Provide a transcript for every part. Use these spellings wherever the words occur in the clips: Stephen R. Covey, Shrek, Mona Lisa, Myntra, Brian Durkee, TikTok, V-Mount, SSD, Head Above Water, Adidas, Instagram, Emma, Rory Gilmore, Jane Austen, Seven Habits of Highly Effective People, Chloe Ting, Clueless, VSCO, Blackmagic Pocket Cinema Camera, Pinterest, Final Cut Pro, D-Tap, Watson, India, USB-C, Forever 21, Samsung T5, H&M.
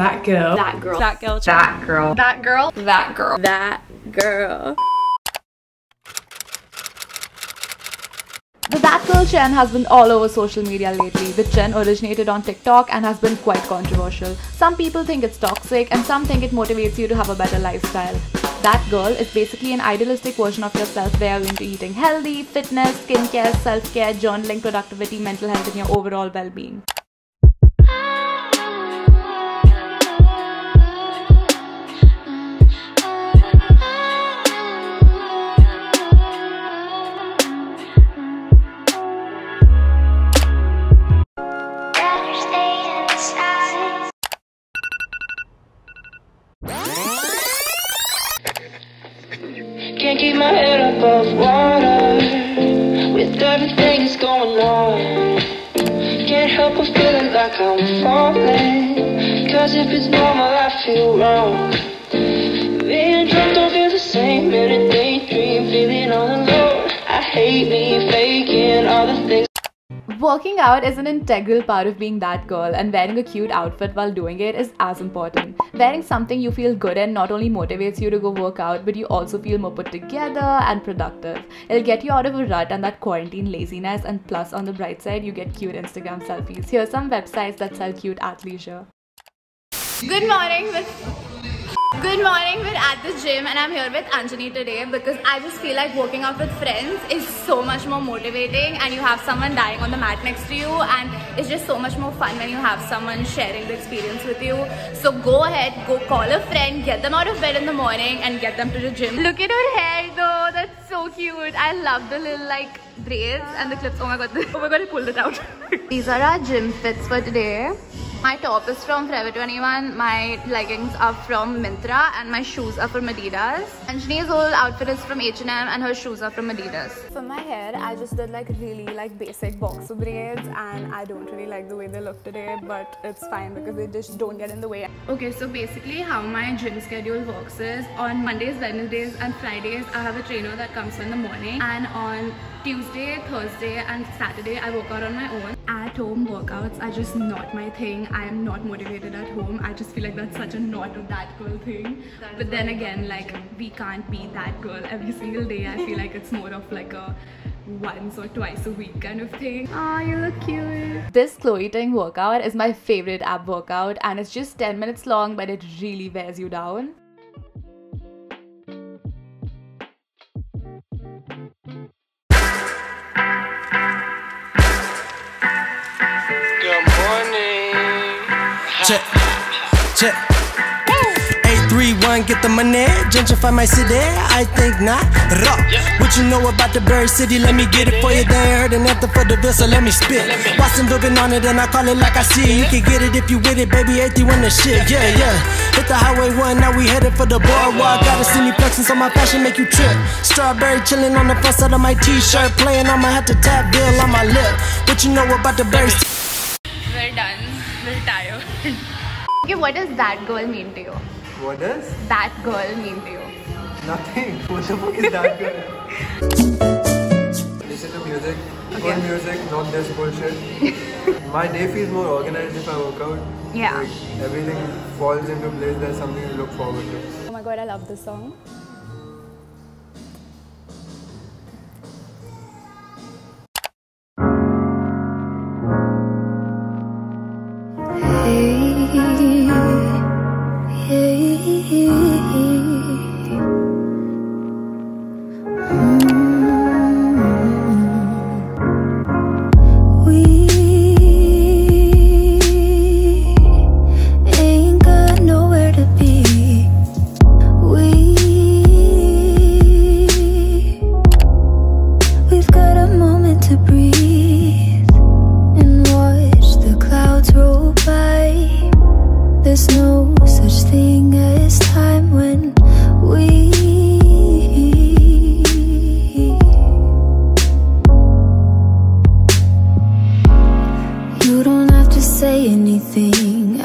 That girl. That girl. That girl. That girl. That girl. That girl. That girl. The That Girl Chen has been all over social media lately. The Chen originated on TikTok and has been quite controversial. Some people think it's toxic and some think it motivates you to have a better lifestyle. That girl is basically an idealistic version of yourself where you're into eating healthy, fitness, skincare, self-care, journaling, productivity, mental health and your overall well-being. Can't keep my head above water with everything that's going on. Can't help but feeling like I'm falling, 'cause if it's normal I feel wrong. Being drunk don't feel the same in a daydream, feeling all alone. I hate me faking all the things. Working out is an integral part of being that girl, and wearing a cute outfit while doing it is as important. Wearing something you feel good in not only motivates you to go work out, but you also feel more put together and productive. It'll get you out of a rut and that quarantine laziness, and plus on the bright side, you get cute Instagram selfies. Here are some websites that sell cute athleisure. Good morning, we're at the gym and I'm here with Anjani today because I just feel like working out with friends is so much more motivating, and you have someone dying on the mat next to you, and it's just so much more fun when you have someone sharing the experience with you. So go ahead, go call a friend, get them out of bed in the morning and get them to the gym. Look at her hair though, that's so cute. I love the little like braids and the clips. Oh my god, I pulled it out. These are our gym fits for today. My top is from Forever 21, my leggings are from Myntra, and my shoes are from Adidas. Anjani's whole outfit is from H&M and her shoes are from Adidas. For my hair, I just did like really like basic boxer braids, and I don't really like the way they look today, but it's fine because they just don't get in the way. Okay, so basically how my gym schedule works is on Mondays, Wednesdays and Fridays, I have a trainer that comes in the morning, and on Tuesday, Thursday and Saturday I work out on my own. At home workouts are just not my thing. I am not motivated at home. I just feel like that's such a not a that girl thing. But then again, like we can't be that girl every single day. I feel like it's more of like a once or twice a week kind of thing. Aw, you look cute. This Chloe Ting workout is my favorite ab workout, and it's just 10 minutes long, but it really wears you down. Check, check. 831, get the money. Gentrify my city, I think not. What you know about the bird city? Let me get it for you. They heard an anthem for the bill, so let me spit. Watson looking on it, and I call it like I see it. You can get it if you with it, baby. 831 the shit, yeah, yeah. Hit the highway one, now we headed for the boardwalk. Gotta see me flexing, so my fashion make you trip. Strawberry chilling on the front side of my t-shirt. Playing, I'ma have to tap bill on my lip. What you know about the bird city? We're done. We're tired. Okay, what does that girl mean to you? What does that girl mean to you? Nothing. What the fuck is that girl? Listen to music. Okay. Good music, not this bullshit. My day feels more organized if I work out. Yeah. Like, everything falls into place. There's something to look forward to. Oh my god, I love this song.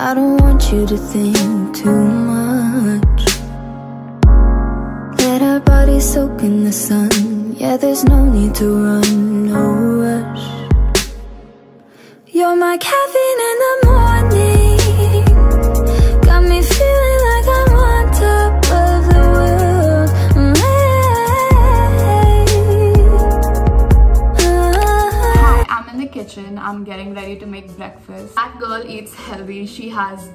I don't want you to think too much. Let our bodies soak in the sun. Yeah, there's no need to run, no rush. You're my caffeine in the morning. eats healthy, she has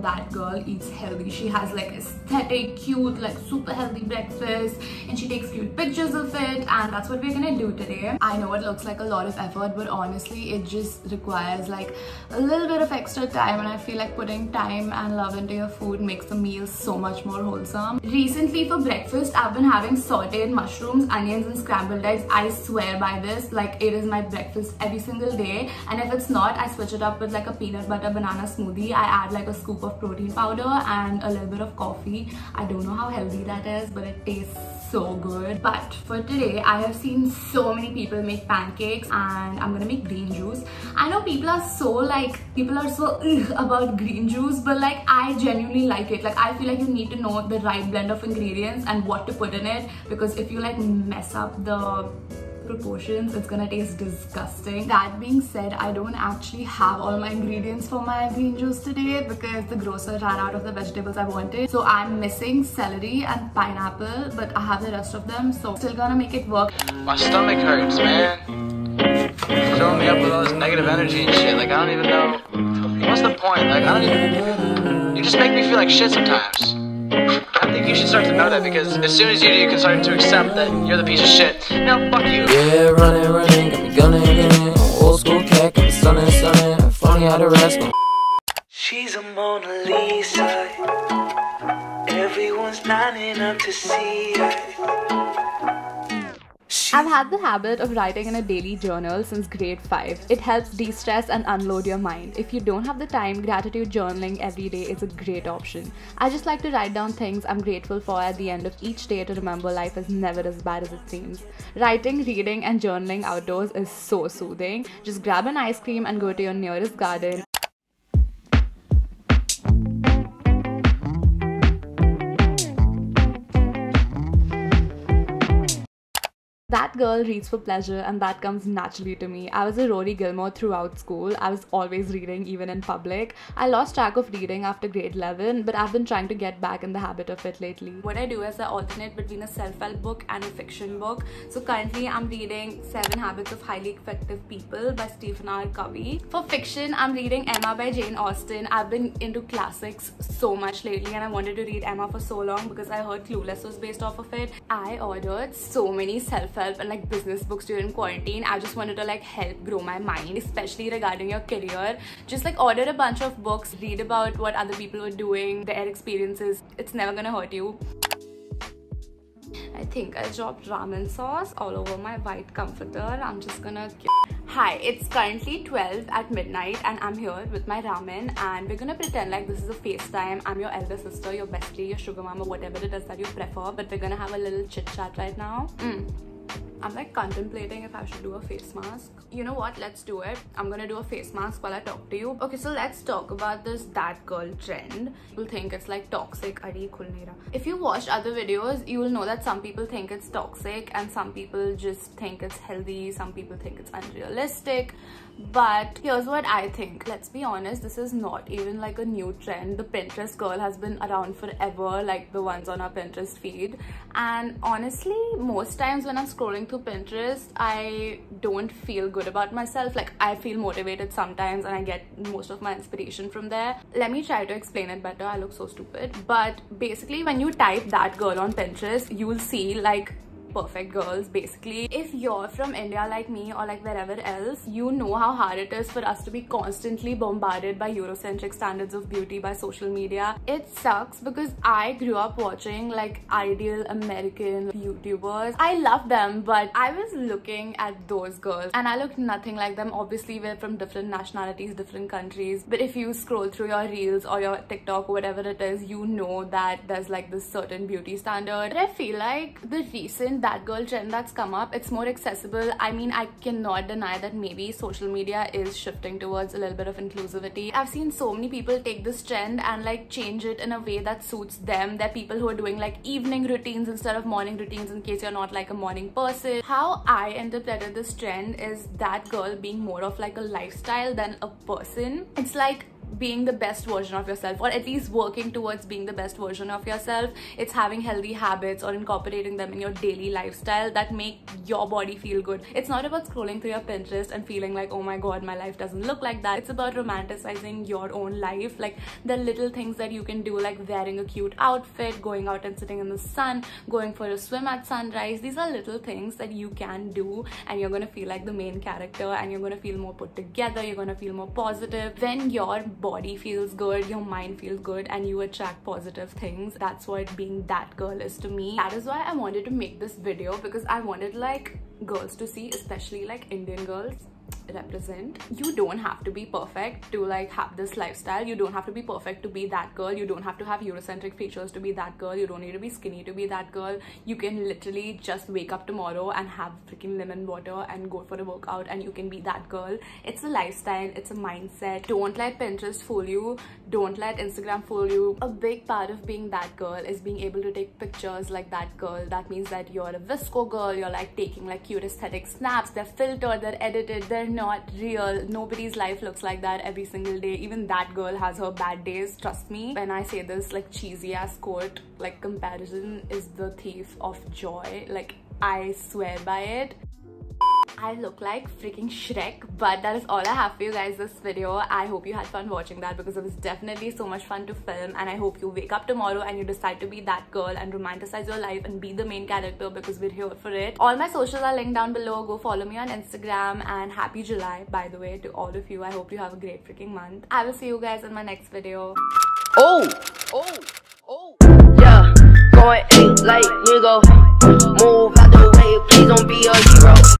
that girl eats healthy, she has like aesthetic, cute, like super healthy breakfast, and she takes cute pictures of it. And that's what we're gonna do today. I know it looks like a lot of effort, but honestly it just requires like a little bit of extra time, and I feel like putting time and love into your food makes the meals so much more wholesome. Recently for breakfast I've been having sauteed mushrooms, onions and scrambled eggs. I swear by this, like it is my breakfast every single day, and if it's not, I switch it up with like a peanut butter banana smoothie. I add like a scoop of protein powder and a little bit of coffee. I don't know how healthy that is, but it tastes so good. But for today, I have seen so many people make pancakes, and I'm gonna make green juice. I know people are so about green juice, but like I genuinely like it. Like I feel like you need to know the right blend of ingredients and what to put in it, because if you like mess up the proportions, it's gonna taste disgusting. That being said, I don't actually have all my ingredients for my green juice today because the grocer ran out of the vegetables I wanted. So I'm missing celery and pineapple, but I have the rest of them, so still gonna make it work. My stomach hurts, man. It's filling me up with all this negative energy and shit. Like I don't even know what's the point. Like I don't even. You just make me feel like shit sometimes. I think you should start to know that, because as soon as you do, you can start to accept that you're the piece of shit. Now, fuck you. Yeah, running, got me gunning. Old school cat, got me stunning. Funny how to rest. She's a Mona Lisa. Everyone's lining up to see her. I've had the habit of writing in a daily journal since grade 5. It helps de-stress and unload your mind. If you don't have the time, gratitude journaling every day is a great option. I just like to write down things I'm grateful for at the end of each day to remember life is never as bad as it seems. Writing, reading and journaling outdoors is so soothing. Just grab an ice cream and go to your nearest garden. That girl reads for pleasure, and that comes naturally to me. I was a Rory Gilmore throughout school. I was always reading, even in public. I lost track of reading after grade 11, but I've been trying to get back in the habit of it lately. What I do is I alternate between a self-help book and a fiction book. So currently I'm reading Seven Habits of Highly Effective People by Stephen R. Covey. For fiction, I'm reading Emma by Jane Austen. I've been into classics so much lately, and I wanted to read Emma for so long because I heard Clueless was based off of it. I ordered so many self-help and like business books during quarantine. I just wanted to like help grow my mind, especially regarding your career. Just like order a bunch of books, read about what other people were doing, their experiences. It's never gonna hurt you. I think I dropped ramen sauce all over my white comforter. I'm just gonna... Hi, it's currently 12 at midnight and I'm here with my ramen, and we're gonna pretend like this is a FaceTime. I'm your elder sister, your bestie, your sugar mama, whatever it is that you prefer, but we're gonna have a little chit chat right now. I'm like contemplating if I should do a face mask. You know what? Let's do it. I'm gonna do a face mask while I talk to you. Okay, so let's talk about this that girl trend. People think it's like toxic. If you watched other videos, you will know that some people think it's toxic and some people just think it's healthy. Some people think it's unrealistic. But here's what I think. Let's be honest, this is not even like a new trend. The Pinterest girl has been around forever, like the ones on our Pinterest feed. And honestly, most times when I'm scrolling through Pinterest, I don't feel good about myself. Like I feel motivated sometimes and I get most of my inspiration from there. Let me try to explain it better. I look so stupid. But basically when you type that girl on Pinterest, you will see like perfect girls basically. If you're from India like me or like wherever else, you know how hard it is for us to be constantly bombarded by Eurocentric standards of beauty by social media. It sucks because I grew up watching like ideal American YouTubers. I love them, but I was looking at those girls and I looked nothing like them. Obviously we're from different nationalities, different countries, but if you scroll through your reels or your TikTok or whatever it is, you know that there's like this certain beauty standard. But I feel like the recent that girl trend that's come up, it's more accessible. I mean, I cannot deny that maybe social media is shifting towards a little bit of inclusivity. I've seen so many people take this trend and like change it in a way that suits them. There are people who are doing like evening routines instead of morning routines in case you're not like a morning person. How I interpreted this trend is that girl being more of like a lifestyle than a person. It's like being the best version of yourself, or at least working towards being the best version of yourself. It's having healthy habits or incorporating them in your daily lifestyle that make your body feel good. It's not about scrolling through your Pinterest and feeling like, oh my god, my life doesn't look like that. It's about romanticizing your own life, like the little things that you can do, like wearing a cute outfit, going out and sitting in the sun, going for a swim at sunrise. These are little things that you can do, and you're gonna feel like the main character, and you're gonna feel more put together, you're gonna feel more positive. When your body feels good, your mind feels good, and you attract positive things. That's what being that girl is to me. That is why I wanted to make this video, because I wanted like girls to see, especially like Indian girls, represent. You don't have to be perfect to like have this lifestyle. You don't have to be perfect to be that girl. You don't have to have Eurocentric features to be that girl. You don't need to be skinny to be that girl. You can literally just wake up tomorrow and have freaking lemon water and go for a workout, and you can be that girl. It's a lifestyle, it's a mindset. Don't let Pinterest fool you. Don't let Instagram fool you. A big part of being that girl is being able to take pictures like that girl. That means that you're a VSCO girl. You're like taking like cute aesthetic snaps. They're filtered, they're edited, they're not real. Nobody's life looks like that every single day. Even that girl has her bad days, trust me. When I say this like cheesy ass quote, like comparison is the thief of joy, like I swear by it. I look like freaking Shrek, but that is all I have for you guys this video. I hope you had fun watching that, because it was definitely so much fun to film, and I hope you wake up tomorrow and you decide to be that girl and romanticize your life and be the main character, because we're here for it. All my socials are linked down below. Go follow me on Instagram, and happy July, by the way, to all of you. I hope you have a great freaking month. I will see you guys in my next video. Yeah, going eight like nigga. Move out the way, please don't be a hero.